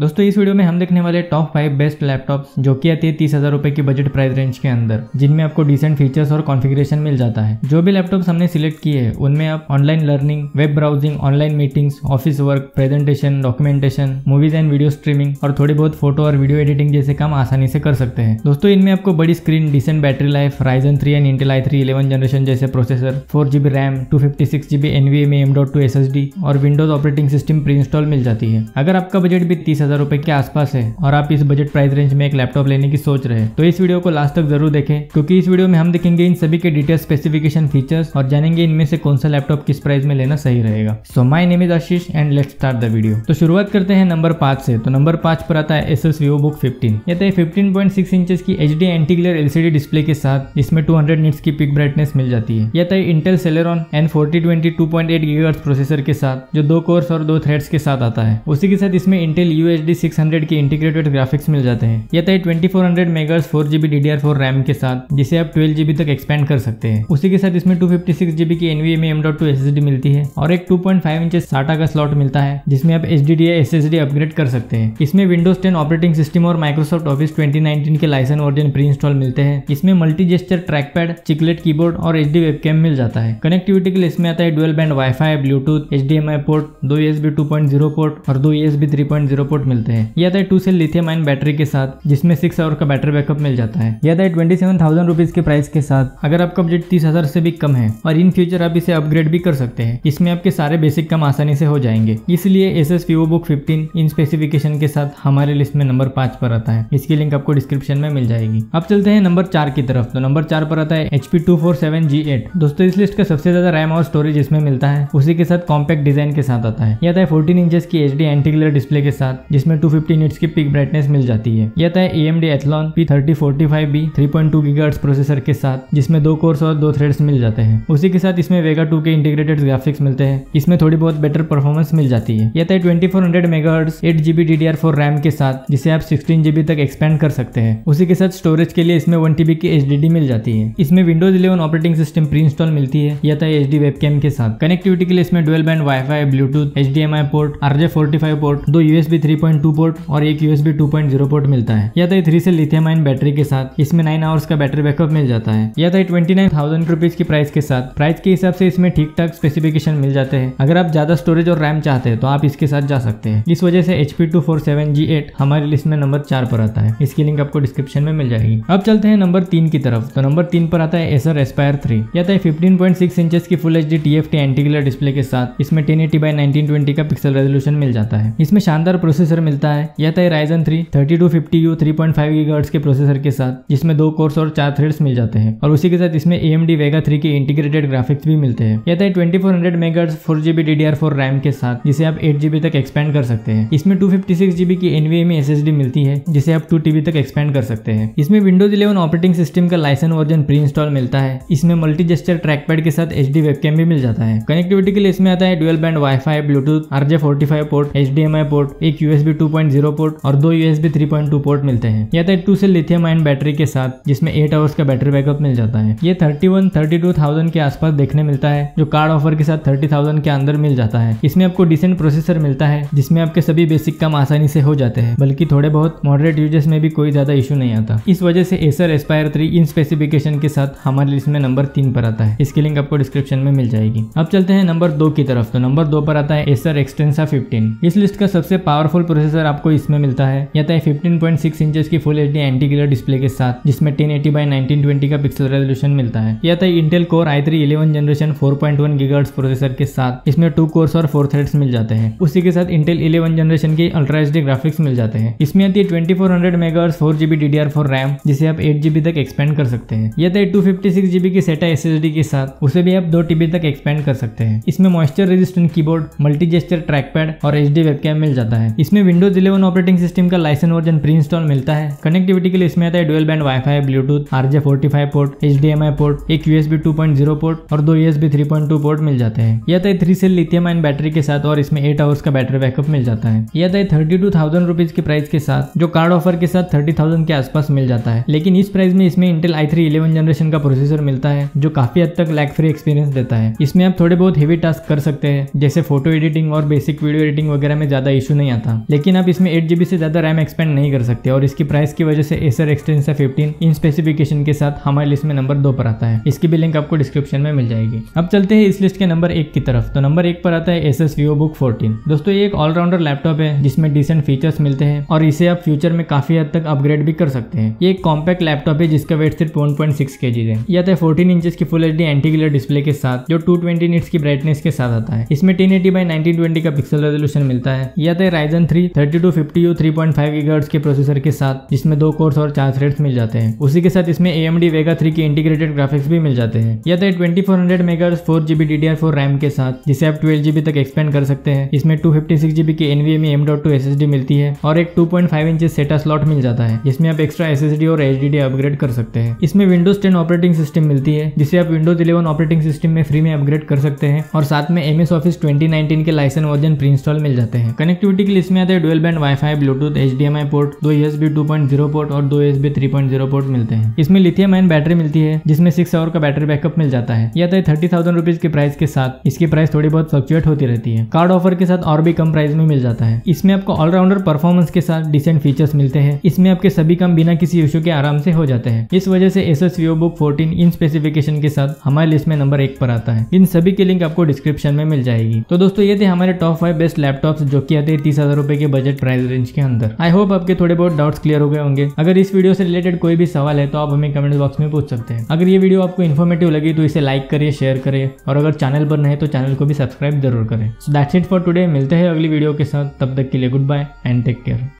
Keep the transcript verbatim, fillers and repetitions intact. दोस्तों इस वीडियो में हम देखने वाले टॉप फाइव बेस्ट लैपटॉप्स जो कि आते हैं तीस हजार रुपए की बजट प्राइस रेंज के अंदर, जिनमें आपको डिसेंट फीचर्स और कॉन्फ़िगरेशन मिल जाता है। जो भी लैपटॉप्स हमने सिलेक्ट किए हैं उनमें आप online learning, web browsing, online meetings, office work, presentation, documentation, movies and video streaming और थोड़ी बहुत फोटो और वीडियो एडिटिंग जैसे काम आसानी से कर सकते हैं। दोस्तों इनमें आपको बड़ी screen, decent battery life, Ryzen three and Intel I three eleven generation जैसे processor, four GB RAM, two fifty six GB NVMe M dot two S S D और Windows operating system pre install मिल जाती है। अगर आपका budget भी तीस हजार रुपए के आसपास है और आप इस बजट प्राइस रेंज में एक लैपटॉप लेने की सोच रहे हैं तो इस वीडियो को लास्ट तक जरूर देखें, क्योंकि इस वीडियो में हम देखेंगे इन सभी के डिटेल, स्पेसिफिकेशन, फीचर्स और जानेंगे इनमें से कौन सा लैपटॉप किस प्राइस में लेना सही रहेगा। So my name is Ashish and let's start the video. तो शुरुआत करते हैं नंबर पांच से। तो नंबर पांच पर आता है एसस विवोबुक पंद्रह। ये फिफ्टीन पॉइंट सिक्स इंच की H D anti glare LCD display के साथ इसमें टू हंड्रेड निट्स की पिक ब्राइटनेस मिल जाती है। यह Intel Celeron N forty twenty two point eight gigahertz processor के साथ जो दो कोर्स और दो थ्रेड्स के साथ आता है। उसी के साथ इसमें Intel U H D six hundred के इंटीग्रेटेड ग्राफिक्स मिल जाते हैं। यह है चौबीस सौ megahertz four GB D D R four RAM के साथ, जिसे आप ट्वेल्व जीबी तक एक्सपेंड कर सकते हैं। उसी के साथ इसमें टू फिफ्टी सिक्स जीबी की एनवीएमए एम.टू एसएसडी मिलती है और एक टू पॉइंट फाइव इंच साटा का स्लॉट मिलता है, जिसमें आप एचडीडी एसएसडी अपग्रेड कर सकते हैं। इसमें विंडोज टेन ऑपरेटिंग सिस्टम और माइक्रोसॉफ्ट ऑफिस ट्वेंटी नाइनटीन के लाइसेंस वर्जन प्री इंस्टॉल मिलते हैं। इसमें multi gesture trackpad, chiclet keyboard और एचडी वेबकैम मिल जाता है। कनेक्टिविटी के लिए इसमें आता है dual band wifi, Bluetooth, HDMI port, दो USB two point zero port और दो USB three point zero port मिलते हैं। यह आता है two cell lithium ion battery के साथ, जिसमें सिक्स आवर का बैटरी बैकअप मिल जाता है। यह आता है ट्वेंटी सेवन थाउजेंड रुपीज के प्राइस के साथ, अगर आपका बजट तीस हजार से भी कम है और इन फ्यूचर आप इसे अपग्रेड भी कर सकते हैं। इसमें आपके सारे बेसिक काम आसानी से हो जाएंगे, इसलिए एसएस विवोबुक पंद्रह इन स्पेसिफिकेशन के साथ हमारे लिस्ट में नंबर पांच पर आता है। इसकी लिंक आपको डिस्क्रिप्शन में मिल जाएगी। अब चलते हैं नंबर चार की तरफ। तो नंबर चार पर आता है HP two four seven G eight. दोस्तों इस लिस्ट का सबसे ज्यादा रैम और स्टोरेज इसमें मिलता है, उसी के साथ कॉम्पैक्ट डिजाइन के साथ आता है। यह आता है फोर्टीन इंचेस की एचडी एंटीग्लेयर डिस्प्ले के साथ, जिसमें टू फिफ्टी निट्स की पिक ब्राइटनेस मिल जाती है। यह है AMD Athlon P thirty forty five B three point two gigahertz processor के साथ, जिसमें दो कोर्स और दो थ्रेड्स मिल जाते हैं। उसी के साथ इसमें वेगा टू के इंटीग्रेटेड ग्राफिक्स मिलते हैं। इसमें थोड़ी बहुत बेटर परफॉर्मेंस मिल जाती है। यह है twenty four hundred megahertz eight GB D D R four RAM के साथ, जिसे आप सिक्सटीन जीबी तक एक्सपेंड कर सकते हैं। उसी के साथ स्टोरेज के लिए इसमें वन टीबी की एचडीडी मिल जाती है। इसमें Windows eleven operating system pre install मिलती है। यह है एचडी वेबकैम के साथ। कनेक्टिविटी के लिए इसमें dual band wifi, Bluetooth, HDMI port, RJ forty five port, दो USB three point two port और एक USB two point zero port मिलता है। या तो three cell lithium ion battery के साथ, इसमें नाइन आवर्स का बैटरी बैकअप मिल जाता है। या तो ट्वेंटी नाइन थाउजेंड रुपीज की प्राइस के साथ, प्राइस के हिसाब से इसमें ठीक ठाक स्पेसिफिकेशन मिल जाते हैं। अगर आप ज्यादा स्टोरेज और रैम चाहते हैं तो आप इसके साथ जा सकते हैं। इस वजह से HP two four seven G eight हमारी लिस्ट में नंबर चार पर आता है। इसकी लिंक आपको डिस्क्रिप्शन में मिल जाएगी। अब चलते हैं नंबर तीन की तरफ। तो नंबर तीन पर आता है एसर एस्पायर थ्री। या तो फिफ्टीन पॉइंट सिक्स इंचेस की full HD TFT antiglare display के साथ, इसमें ten eighty by nineteen twenty का पिक्सल रेजोल्यूशन मिल जाता है। इसमें शानदार प्रोसेसर मिलता है। यह है Ryzen three thirty two fifty U three point five gigahertz के प्रोसेसर के साथ, जिसमें दो कोर्स और चार थ्रेड्स मिल जाते हैं और उसी के साथ इसमें A M D Vega three के इंटीग्रेटेड ग्राफिक्स भी मिलते हैं। यह है twenty four hundred megahertz four GB D D R four RAM के साथ, जिसे आप एट जीबी तक एक्सपेंड कर सकते हैं। इसमें टू फिफ्टी सिक्स जीबी की एनवीएमई एसएसडी मिलती है, जिसे आप टू टीबी तक एक्सपेंड कर सकते हैं। इसमें विंडोज इलेवन ऑपरेटिंग सिस्टम का लाइसेंस वर्जन प्री इंस्टॉल मिलता है। इसमें मल्टी जेस्चर ट्रैकपैड के साथ एचडी वेबकैम भी मिल जाता है। कनेक्टिविटी के लिए इसमें आता है dual band wifi, Bluetooth, RJ forty five port, HDMI port, एक USB two point zero port और दो USB three point two port मिलते हैं। यह है two cell lithium ion battery के साथ, जिसमें एट आवर्स का बैटरी बैकअप मिल जाता है। यह thirty one thirty two thousand के आसपास देखने मिलता है, जो कार्ड ऑफर के साथ थर्टी थाउजेंड के अंदर मिल जाता है। इसमें आपको डिसेंट प्रोसेसर मिलता है, जिसमें आपके सभी बेसिक काम आसानी से हो जाते हैं, बल्कि थोड़े बहुत मॉडरेट यूजर्स में भी कोई ज्यादा इश्यू नहीं आता। इस वजह से एसर एस्पायर थ्री इन स्पेसिफिकेशन के साथ हमारे लिस्ट में नंबर तीन पर आता है। इसकी लिंक आपको डिस्क्रिप्शन में मिल जाएगी। अब चलते हैं नंबर दो की तरफ। तो नंबर दो पर आता है एसर एक्सटेंसा फिफ्टीन। इस लिस्ट का सबसे पावरफुल प्रोसेसर आपको इसमें मिलता है। यह है फिफ्टीन पॉइंट सिक्स इंचेस की फुल एचडी एंटीग्लेयर डिस्प्ले के साथ, जिसमें ten eighty by nineteen twenty का पिक्सल रेजोल्यूशन मिलता है। यह था Intel core I three eleven generation four point one gigahertz processor के साथ, इसमें टू कोर्स और फोर थ्रेड्स मिल जाते हैं। उसी के साथ इंटेल इलेवन जनरेशन के अल्ट्रा एचडी ग्राफिक्स मिल जाते हैं। इसमें आती है twenty four hundred megahertz four GB D D R four RAM, जिसे आप एट जीबी तक एक्सपेंड कर सकते हैं। यह था टू फिफ्टी सिक्स जीबी की सेटा एसएसडी के साथ, उसे भी आप टू टीबी तक एक्सपेंड कर सकते हैं। इसमें moisture resistant keyboard, multi gesture trackpad और एचडी वेबकैम मिल जाता है। इसमें विंडोज इलेवन ऑपरेटिंग सिस्टम का लाइसेंस वर्जन प्री इंस्टॉल मिलता है। कनेक्टिविटी के लिए इसमें आता है dual band wifi, Bluetooth, RJ forty five port, HDMI port, एक USB two point zero port और दो USB three point two port मिल जाते हैं। यह था three cell lithium ion battery के साथ और इसमें एट आवर्स का बैटरी बैकअप मिल जाता है। यह था थर्टी टू थाउजेंड रुपीज के प्राइस के साथ, जो कार्ड ऑफर के साथ थर्टी थाउजेंड के आसपास मिल जाता है। लेकिन इस प्राइस में इसमें Intel I three eleven generation का प्रोसेसर मिलता है, जो काफी हद तक लैग फ्री एक्सपीरियंस देता है। इसमें आप थोड़े बहुत हेवी टास्क कर सकते हैं, जैसे फोटो एडिटिंग और बेसिक वीडियो एडिटिंग वगैरह में ज्यादा इशू नहीं आता। लेकिन आप इसमें एट जी बी से ज़्यादा रैम एक्सपेंड नहीं कर सकते और इसकी प्राइस की वजह से Acer Extensa फिफ्टीन इन स्पेसिफिकेशन के साथ हमारी लिस्ट में नंबर दो पर आता है। इसकी भी लिंक आपको डिस्क्रिप्शन में मिल जाएगी। अब चलते हैं इस लिस्ट के नंबर एक की तरफ। तो नंबर एक पर आता है Asus VivoBook फोर्टीन। दोस्तों ये एक ऑलराउंडर लैपटॉप है जिसमें डिसेंट फीचर्स मिलते हैं और इसे आप फ्यूचर में काफी हद तक अपग्रेड भी कर सकते हैं। ये एक कॉम्पैक्ट लैपटॉप है जिसका वेट सिर्फ वन पॉइंट सिक्स केजी है। यह आता है फोर्टीन इंचेस की full H D antiglare display के साथ जो टू ट्वेंटी निट्स की ब्राइटनेस के साथ आता है। इसमें ten eighty by nineteen twenty का पिक्सल रेजोल्यूशन मिलता है। यह आता है Ryzen three thirty two fifty U three point five gigahertz के प्रोसेसर के साथ जिसमें दो कोर्स और चार थ्रेड्स मिल जाते हैं। उसी के साथ इसमें A M D Vega three के इंटीग्रेटेड ग्राफिक्स भी मिल जाते हैं। यह आता है twenty four hundred megahertz four G B D D R four RAM के साथ जिसे आप ट्वेल्व जी बी तक एक्सपेंड कर सकते हैं। इसमें two fifty six G B के NVMe M.टू एस एस डी मिलती है और एक two point five inch SATA slot मिल जाता है जिसमें आप एक्स्ट्रा एस एस डी और एच डी डी अपग्रेड कर सकते हैं। इसमें विंडोज टेन ऑपरेटिंग सिस्टम मिलती है जिसे आप विंडोज इलेवन ऑपरेटिंग सिस्टम में फ्री में अपग्रेड कर सकते हैं और साथ में M S Office twenty nineteen के लाइसेंस वर्जन प्री इंस्टॉल मिल जाते हैं। कनेक्टिविटी के लिए इसमें आते हैं dual band wifi, Bluetooth, H D M I port, दो U S B two point zero port और दो U S B three point zero port मिलते हैं। इसमें लिथियम आयन बैटरी मिलती है जिसमें सिक्स आवर का बैटरी बैकअप मिल जाता है। या तो थर्टी थाउजेंड रुपीज के प्राइस के साथ इसकी प्राइस थोड़ी बहुत फ्लक्चुएट होती रहती है। कार्ड ऑफर के साथ और भी कम प्राइस में मिल जाता है। इसमें आपको ऑलराउंडर परफॉर्मेंस के साथ डिसेंट फीचर्स मिलते हैं। इसमें आपके सभी काम बिना किसी इशू के आराम से हो जाते हैं। इस वजह से Asus VivoBook फोर्टीन इन स्पेसिफिकेशन के साथ हमारे लिस्ट में नंबर एक पर आता है। इन सभी की लिंक आपको डिस्क्रिप्शन में मिल जाएगी। तो दोस्तों ये थे हमारे टॉप फाइव बेस्ट लैपटॉप्स जो कि आते हैं तीस हजार रुपए के बजट प्राइस रेंज के अंदर। आई होप आपके थोड़े बहुत डाउट्स क्लियर हो गए होंगे। अगर इस वीडियो से रिलेटेड कोई भी सवाल है तो आप हमें कमेंट बॉक्स में पूछ सकते हैं। अगर ये वीडियो आपको इन्फॉर्मेटिव लगी तो इसे लाइक करिए, शेयर करिए और अगर चैनल पर नहीं तो चैनल को भी सब्सक्राइब जरूर करें। So that's it for today. मिलते हैं अगली वीडियो के साथ, तब तक के लिए goodbye and take care.